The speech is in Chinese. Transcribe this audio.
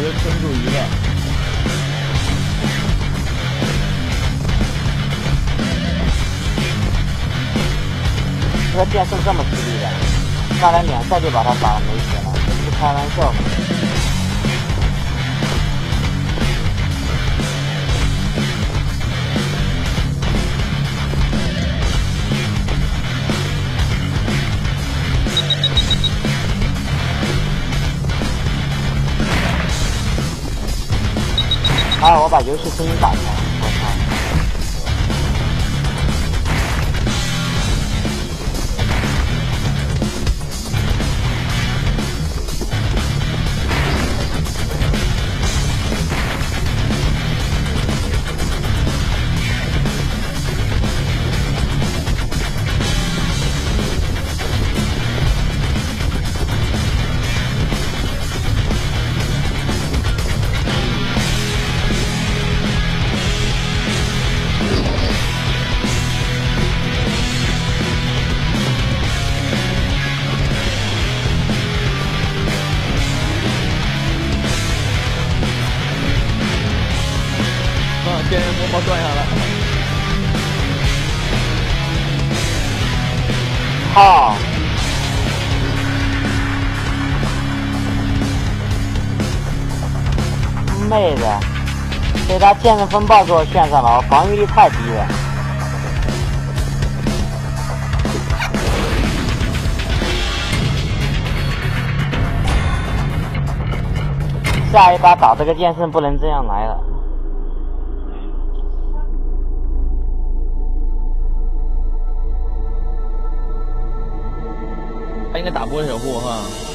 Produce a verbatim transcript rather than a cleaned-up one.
我就撑住一个。 这变速这么吃力的，上来免赛就把它打了没血了，这不是开玩笑吗？哎，我把游戏声音打开，我操！ 电人魔包断下来，好，妹子，被他剑圣风暴给我炫上了，我防御力太低了。下一把打这个剑圣不能这样来了。 应该打波守护哈。